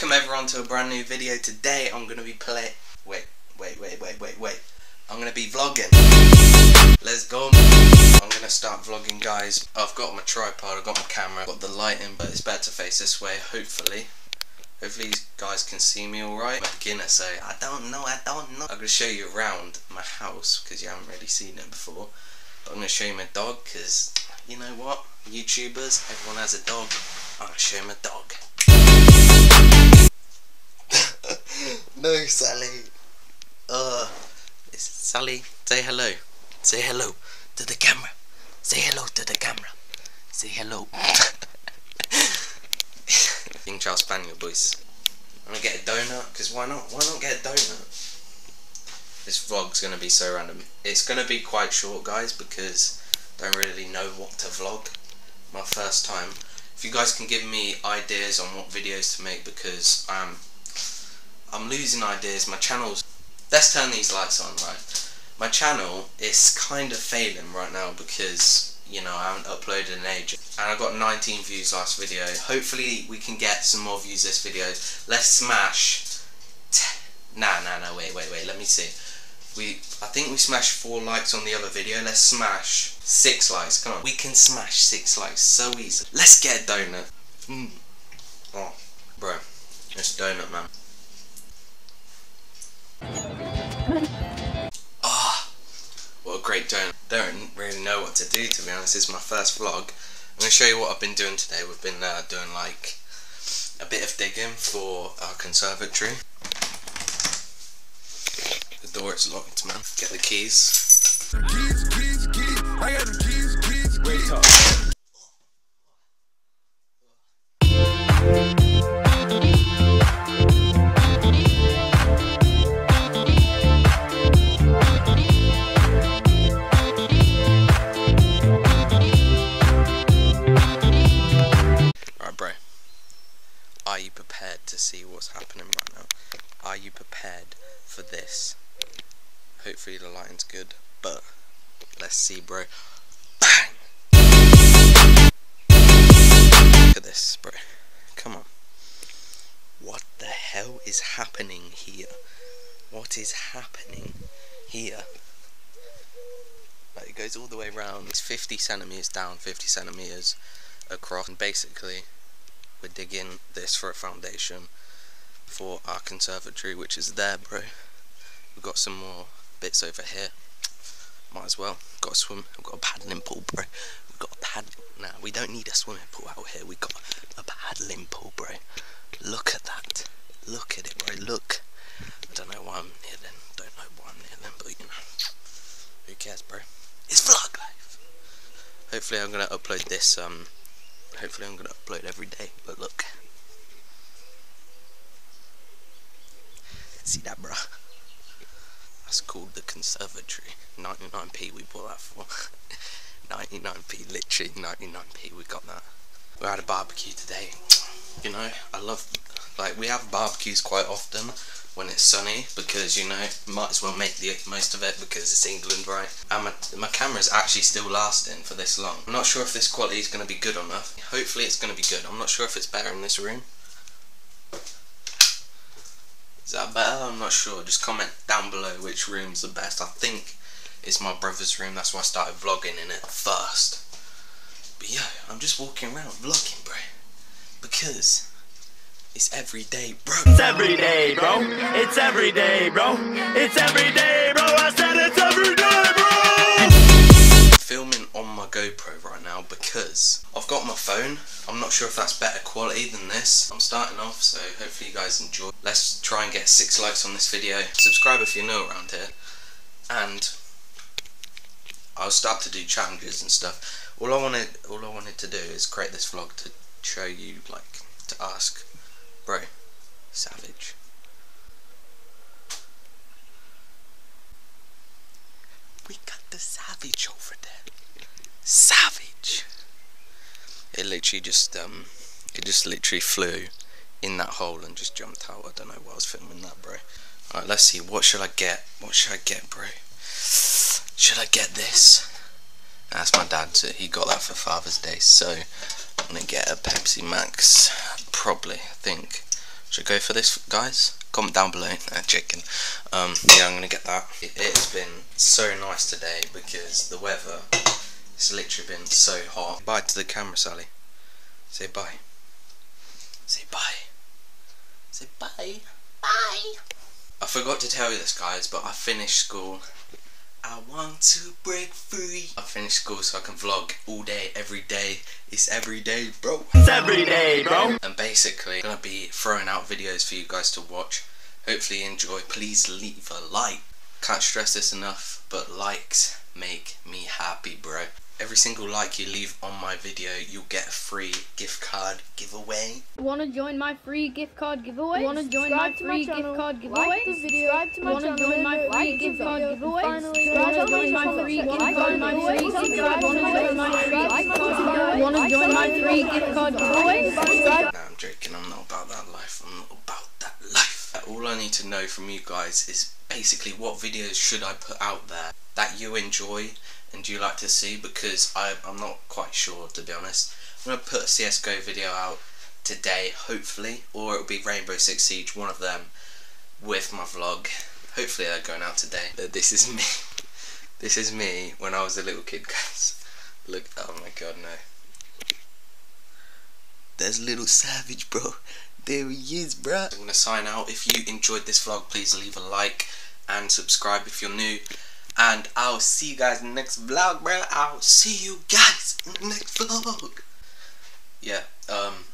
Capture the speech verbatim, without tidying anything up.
Welcome everyone to a brand new video. Today I'm going to be play. Wait, wait, wait, wait, wait, wait. I'm going to be vlogging. Let's go. I'm going to start vlogging, guys. I've got my tripod, I've got my camera, I've got the lighting, but it's better to face this way, hopefully. Hopefully you guys can see me alright. I'm a beginner, so I don't know, I don't know. I'm going to show you around my house, because you haven't really seen it before. But I'm going to show you my dog, because, you know what? YouTubers, everyone has a dog. I'm going to show you my dog. No, Sally. Uh, Sally, say hello. Say hello to the camera. Say hello to the camera. Say hello. King Charles Spaniel, boys. I'm gonna get a donut, because why not? Why not get a donut? This vlog's gonna be so random. It's gonna be quite short, guys, because I don't really know what to vlog. My first time. If you guys can give me ideas on what videos to make, because I'm... Um, I'm losing ideas, my channel's... Let's turn these lights on, right? My channel is kind of failing right now because, you know, I haven't uploaded in age. And I got nineteen views last video. Hopefully we can get some more views this video. Let's smash... Nah, nah, nah, wait, wait, wait, let me see. We, I think we smashed four likes on the other video. Let's smash six likes, come on. We can smash six likes so easy. Let's get a donut. Mm. Oh, bro, it's a donut, man. Ah, oh, what a great donut. Don't really know what to do, to be honest. This is my first vlog. I'm going to show you what I've been doing today. We've been uh, doing like a bit of digging for our conservatory. The door is locked, man. Get the keys. Keys, keys, keys. I got the keys, keys, keys. Wait up. Are you prepared to see what's happening right now? Are you prepared for this? Hopefully the lighting's good, but let's see, bro. Bang! Look at this, bro. Come on. What the hell is happening here? What is happening here? Like, it goes all the way around. It's fifty centimeters down, fifty centimeters across, and basically we're digging this for a foundation for our conservatory, which is there, bro. We've got some more bits over here. Might as well. Got a swim. We've got a paddling pool, bro. We've got a paddling... Nah, we don't need a swimming pool out here. We've got a paddling pool, bro. Look at that. Look at it, bro. Look. I don't know why I'm near them. Don't know why I'm near them, but you know. Who cares, bro? It's vlog life. Hopefully I'm going to upload this, um... Hopefully I'm going to upload every day, but look. See that, bruh? That's called the conservatory. ninety-nine p we bought that for. ninety-nine p, literally ninety-nine p, we got that. We had a barbecue today. You know, I love... Like, we have barbecues quite often when it's sunny, because, you know, might as well make the most of it because it's England, right? And my, my camera's actually still lasting for this long. I'm not sure if this quality is going to be good enough. Hopefully it's going to be good. I'm not sure if it's better in this room. Is that better? I'm not sure. Just comment down below which room's the best. I think it's my brother's room. That's why I started vlogging in it first. But yeah, I'm just walking around vlogging, bro. Because... It's every day, bro. It's every day, bro. It's every day, bro. It's every day, bro. I said it's every day, bro. Filming on my GoPro right now because I've got my phone. I'm not sure if that's better quality than this. I'm starting off, so hopefully you guys enjoy. Let's try and get six likes on this video. Subscribe if you're new around here. And I'll start to do challenges and stuff. All I wanted, all I wanted to do is create this vlog to show you, like, to ask. Bro, savage. We got the savage over there. Savage. It literally just um, it just literally flew in that hole and just jumped out. I don't know why I was filming that, bro. All right, let's see. What should I get? What should I get, bro? Should I get this? That's my dad's. He got that for Father's Day, so I'm gonna get a Pepsi Max. Probably, I think. Should I go for this, guys? Comment down below. Uh, chicken. Um, yeah, I'm gonna get that. It, it's been so nice today because the weather has literally been so hot. Bye to the camera, Sally. Say bye. Say bye. Say bye. Bye. I forgot to tell you this, guys, but I finished school. I want to break free. I finished school so I can vlog all day, every day. It's every day, bro. It's every day, bro. And basically, I'm gonna be throwing out videos for you guys to watch. Hopefully you enjoy. Please leave a like. Can't stress this enough, but likes make me happy, bro. Every single like you leave on my video, you'll get a free gift card giveaway. Want to join my free gift card giveaway? Want to join my free gift card giveaway? Like the video. Want to join my free gift card giveaway? Want to join my free gift card giveaway? Want to join my free gift card giveaway? No, I'm joking. I'm not about that life. I'm not about that life. All I need to know from you guys is basically what videos should I put out there that you enjoy and you like to see, because I, I'm not quite sure, to be honest. I'm going to put a C S G O video out today, hopefully, or it'll be Rainbow Six Siege, one of them, with my vlog. Hopefully they're going out today. This is me. This is me when I was a little kid, guys. Look, oh my god, no. There's little Savage, bro. There he is, bro. I'm going to sign out. If you enjoyed this vlog, please leave a like and subscribe if you're new. And I'll see you guys in the next vlog, bro. I'll see you guys in the next vlog. Yeah, um...